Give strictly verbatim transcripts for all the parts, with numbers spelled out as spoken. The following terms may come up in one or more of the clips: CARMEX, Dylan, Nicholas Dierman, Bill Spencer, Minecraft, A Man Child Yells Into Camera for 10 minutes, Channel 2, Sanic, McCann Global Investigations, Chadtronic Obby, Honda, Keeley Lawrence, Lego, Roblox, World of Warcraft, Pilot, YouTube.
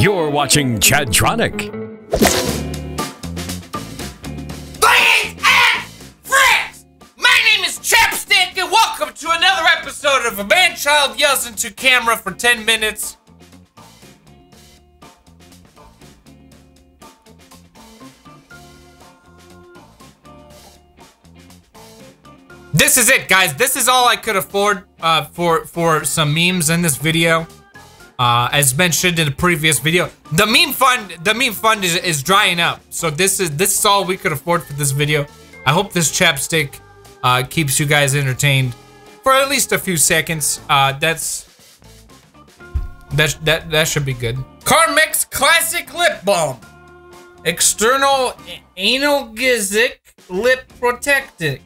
You're watching Chadtronic. Friends and friends! My name is Chapstick, and welcome to another episode of A Man Child Yells Into Camera for ten minutes. This is it, guys. This is all I could afford uh, for, for some memes in this video. Uh, as mentioned in the previous video, the meme fund, the meme fund is, is drying up. So this is this is all we could afford for this video. I hope this Chapstick uh, keeps you guys entertained for at least a few seconds. Uh, that's that that that should be good. CARMEX Classic Lip Balm, external analgesic lip protectant.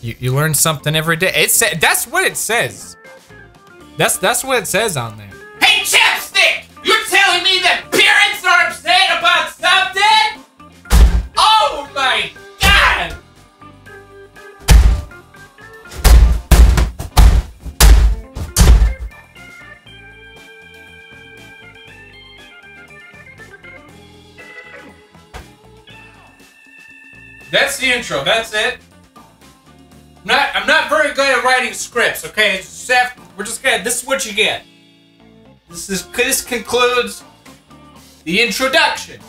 You you learn something every day. It's that's what it says. That's that's what it says on there. Hey, Chapstick! You're telling me that parents are upset about something? Oh my God! That's the intro. That's it. I'm not I'm not very good at writing scripts. Okay, it's just after. We're just gonna, this is what you get. This is, this concludes the introduction.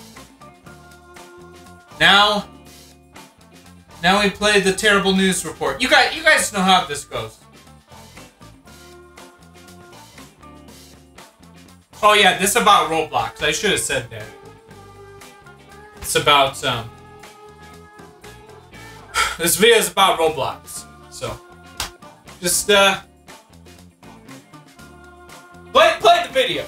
Now, now we play the terrible news report. You guys, you guys know how this goes. Oh yeah, this is about Roblox. I should have said that. It's about, um, this video is about Roblox. So, just, uh, Play, play the video.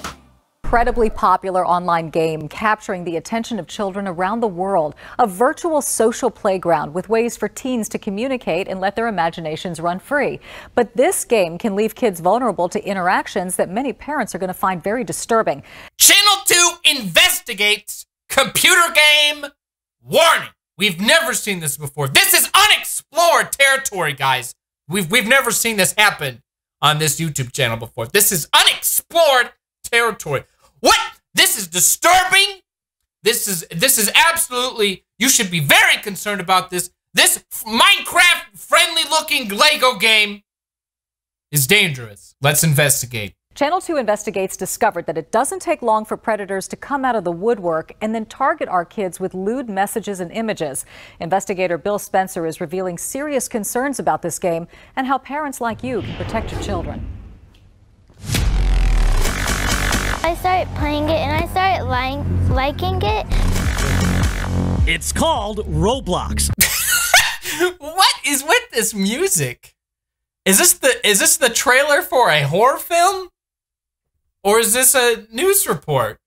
Incredibly popular online game capturing the attention of children around the world. A virtual social playground with ways for teens to communicate and let their imaginations run free. But this game can leave kids vulnerable to interactions that many parents are going to find very disturbing. Channel two investigates computer game. Warning. We've never seen this before. This is unexplored territory, guys. We've, we've never seen this happen on this YouTube channel before. This is unexplored territory. What? This is disturbing. This is this is absolutely, you should be very concerned about this. This Minecraft friendly looking Lego game is dangerous. Let's investigate. Channel two Investigates discovered that it doesn't take long for predators to come out of the woodwork and then target our kids with lewd messages and images. Investigator Bill Spencer is revealing serious concerns about this game and how parents like you can protect your children. I started playing it and I started lying, liking it. It's called Roblox. What is with this music? Is this the is this the trailer for a horror film? Or is this a news report?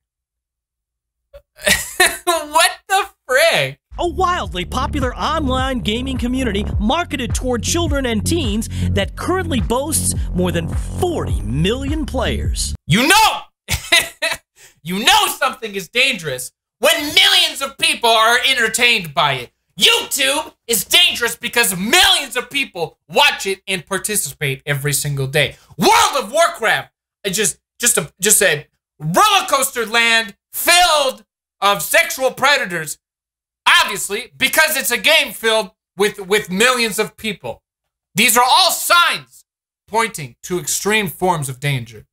What the frick? A wildly popular online gaming community marketed toward children and teens that currently boasts more than forty million players. You know! You know something is dangerous when millions of people are entertained by it. YouTube is dangerous because millions of people watch it and participate every single day. World of Warcraft, just just a just a roller coaster land filled of sexual predators, obviously, because it's a game filled with with millions of people. These are all signs pointing to extreme forms of danger.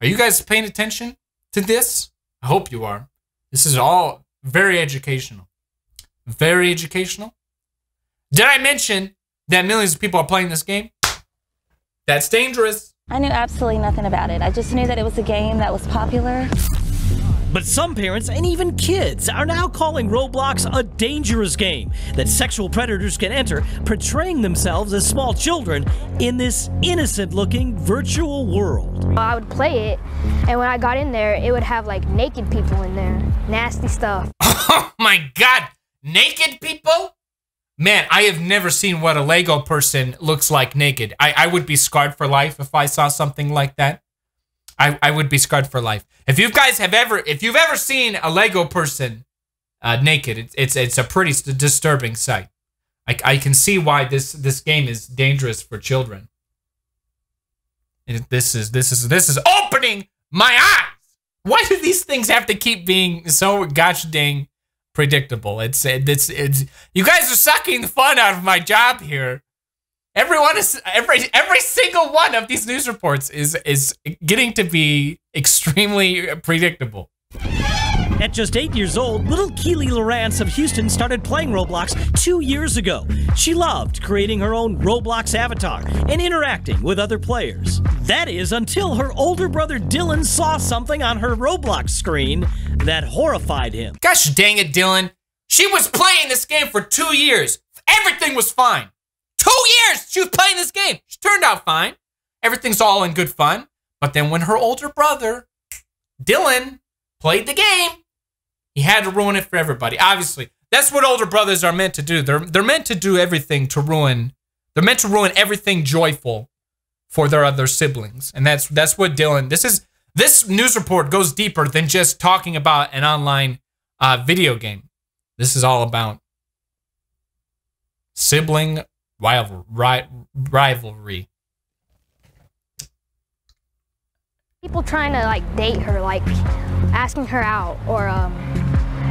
Are you guys paying attention to this? I hope you are. This is all very educational. Very educational. Did I mention that millions of people are playing this game? That's dangerous. I knew absolutely nothing about it. I just knew that it was a game that was popular. But some parents and even kids are now calling Roblox a dangerous game that sexual predators can enter, portraying themselves as small children in this innocent-looking virtual world. I would play it, and when I got in there, it would have like naked people in there. Nasty stuff. Oh my God. Naked people? Man, I have never seen what a Lego person looks like naked. I, I would be scarred for life if I saw something like that. I, I would be scarred for life. If you guys have ever, if you've ever seen a Lego person uh, naked, it's, it's it's a pretty disturbing sight. I, I can see why this, this game is dangerous for children. It, this is this is this is opening my eyes. Why do these things have to keep being so gosh dang predictable? It's it's it's you guys are sucking the fun out of my job here. Everyone is every every single one of these news reports is is getting to be extremely predictable. At just eight years old, little Keeley Lawrence of Houston started playing Roblox two years ago. She loved creating her own Roblox avatar and interacting with other players. That is, until her older brother Dylan saw something on her Roblox screen that horrified him. Gosh dang it, Dylan. She was playing this game for two years. Everything was fine. Two years she was playing this game. She turned out fine. Everything's all in good fun. But then when her older brother, Dylan, played the game, he had to ruin it for everybody. Obviously, that's what older brothers are meant to do. They're they're meant to do everything to ruin. They're meant to ruin everything joyful for their other siblings, and that's that's what Dylan. This is this news report goes deeper than just talking about an online uh, video game. This is all about sibling rival, ri rivalry. People trying to like date her, like asking her out or um,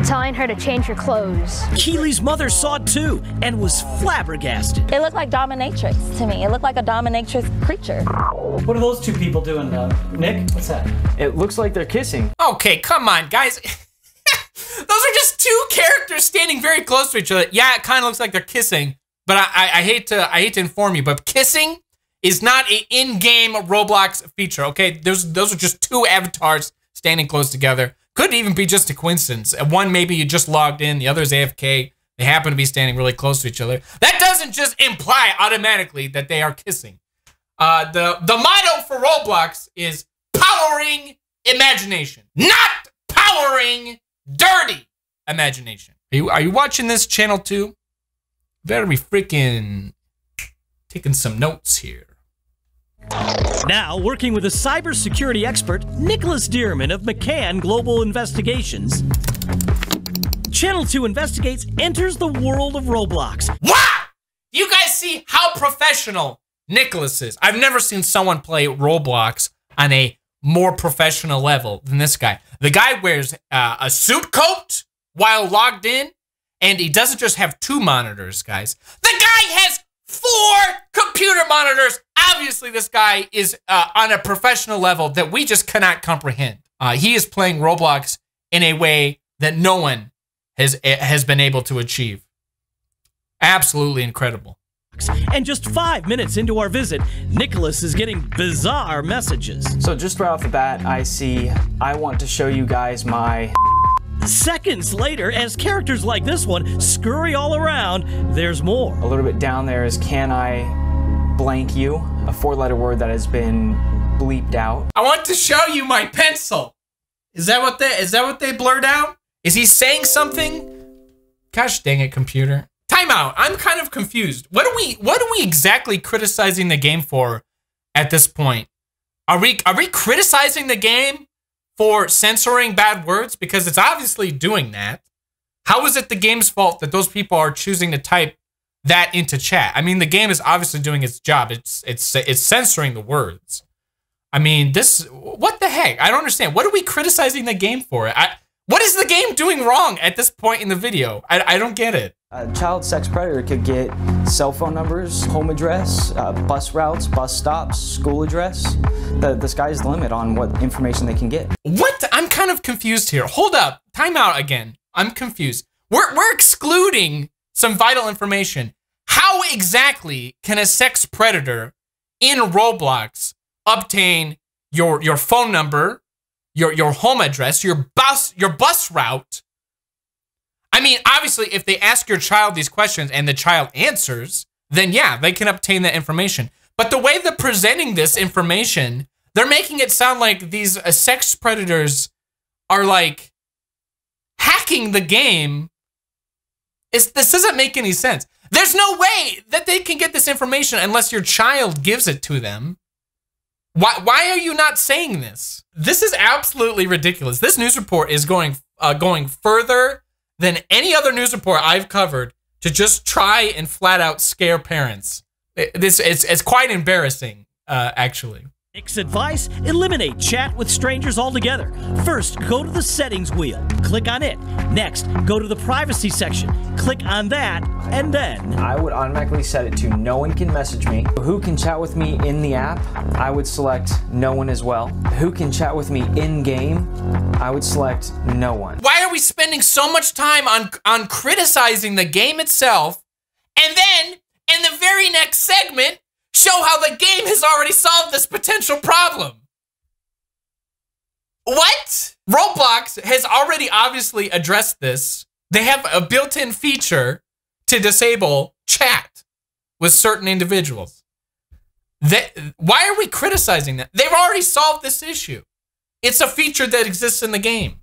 telling her to change her clothes. Keeley's mother saw it too and was flabbergasted. It looked like dominatrix to me. It looked like a dominatrix creature. What are those two people doing now? Nick, what's that? It looks like they're kissing. Okay, come on, guys. Those are just two characters standing very close to each other. Yeah, it kind of looks like they're kissing, but I, I, I hate to I hate to inform you, but kissing is not an in-game Roblox feature. Okay, those those are just two avatars standing close together. Could even be just a coincidence. One, maybe you just logged in, the other's A F K. They happen to be standing really close to each other. That doesn't just imply automatically that they are kissing. Uh, the, the motto for Roblox is powering imagination, not powering dirty imagination. Are you, are you watching this, Channel two? Better be freaking taking some notes here. Now, working with a cybersecurity expert, Nicholas Dierman of McCann Global Investigations, Channel two Investigates enters the world of Roblox. Wow! You guys see how professional Nicholas is. I've never seen someone play Roblox on a more professional level than this guy. The guy wears uh, a suit coat while logged in, and he doesn't just have two monitors, guys. The guy has four computer monitors. Obviously, this guy is uh, on a professional level that we just cannot comprehend. Uh, he is playing Roblox in a way that no one has has been able to achieve. Absolutely incredible. And just five minutes into our visit, Nicholas is getting bizarre messages. So just right off the bat, I see, I want to show you guys my... Seconds later, as characters like this one scurry all around, there's more. A little bit down there is, can I... blank you, a four-letter word that has been bleeped out. I want to show you my pencil. Is that what they, is that what they blurred out? Is he saying something? Gosh dang it, computer. Time out. I'm kind of confused. What are we, what are we exactly criticizing the game for at this point? Are we, are we criticizing the game for censoring bad words? Because it's obviously doing that. How is it the game's fault that those people are choosing to type that into chat? I mean, the game is obviously doing its job. It's it's it's censoring the words. I mean, this, what the heck? I don't understand. What are we criticizing the game for? I, what is the game doing wrong at this point in the video? I, I don't get it. A child sex predator could get cell phone numbers, home address, uh, bus routes, bus stops, school address. The, the sky's the limit on what information they can get. What? I'm kind of confused here. Hold up. Time out again. I'm confused. We're, we're excluding some vital information. How exactly can a sex predator in Roblox obtain your your phone number, your your home address, your bus your bus route? I mean, obviously, if they ask your child these questions and the child answers, then yeah, they can obtain that information. But the way they're presenting this information, they're making it sound like these uh, sex predators are like hacking the game. It's, this doesn't make any sense. There's no way that they can get this information unless your child gives it to them. Why, why are you not saying this? This is absolutely ridiculous. This news report is going uh, going further than any other news report I've covered to just try and flat out scare parents. It, this it's, it's quite embarrassing, uh, actually. Nick's advice, eliminate chat with strangers altogether. First, go to the settings wheel, click on it. Next, go to the privacy section, click on that, and then... I would automatically set it to no one can message me. Who can chat with me in the app? I would select no one as well. Who can chat with me in game? I would select no one. Why are we spending so much time on, on criticizing the game itself, and then, in the very next segment, show how the game has already solved this potential problem? What? Roblox has already obviously addressed this. They have a built-in feature to disable chat with certain individuals. That, why are we criticizing that? They've already solved this issue. It's a feature that exists in the game.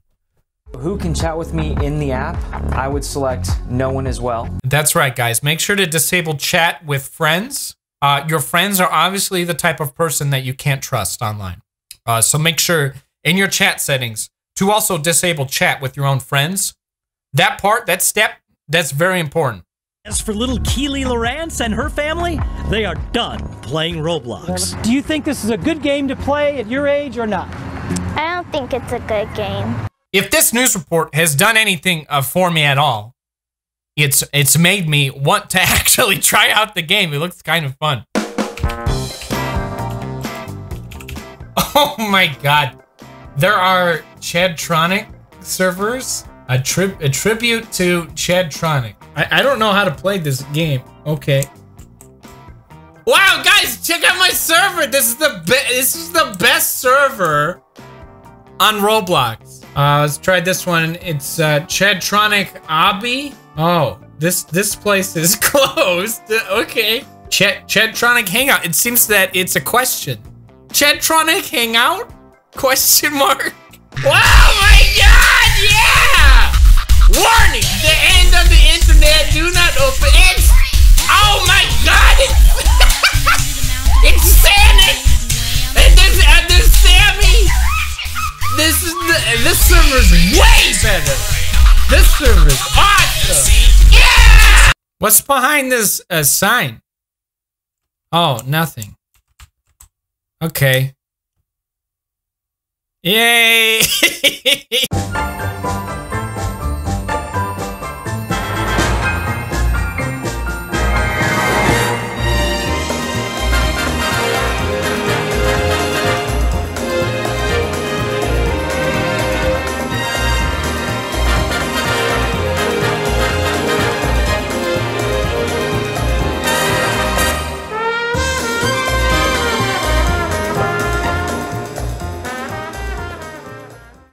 Who can chat with me in the app? I would select no one as well. That's right, guys. Make sure to disable chat with friends. Uh, your friends are obviously the type of person that you can't trust online. Uh, so make sure in your chat settings to also disable chat with your own friends. That part, that step, that's very important. As for little Keeley Lawrence and her family, they are done playing Roblox. Do you think this is a good game to play at your age or not? I don't think it's a good game. If this news report has done anything uh, for me at all, It's it's made me want to actually try out the game. It looks kind of fun. Oh my god. There are Chadtronic servers. A, tri a tribute to Chadtronic. I, I don't know how to play this game. Okay. Wow, guys, check out my server. This is the be this is the best server on Roblox. Uh, let's try this one. It's uh, Chadtronic Obby. Oh, this this place is closed. Okay. Chat Chadtronic Hangout. It seems that it's a question. Chadtronic Hangout? Question mark. Wow, my god, yeah! Warning! The end of the internet, do not open it! Oh my god! It's, it's Sanic! And this and this Sammy! This is the this server's way better! This server is awesome! Yeah! What's behind this uh, sign? Oh, nothing. Okay. Yay!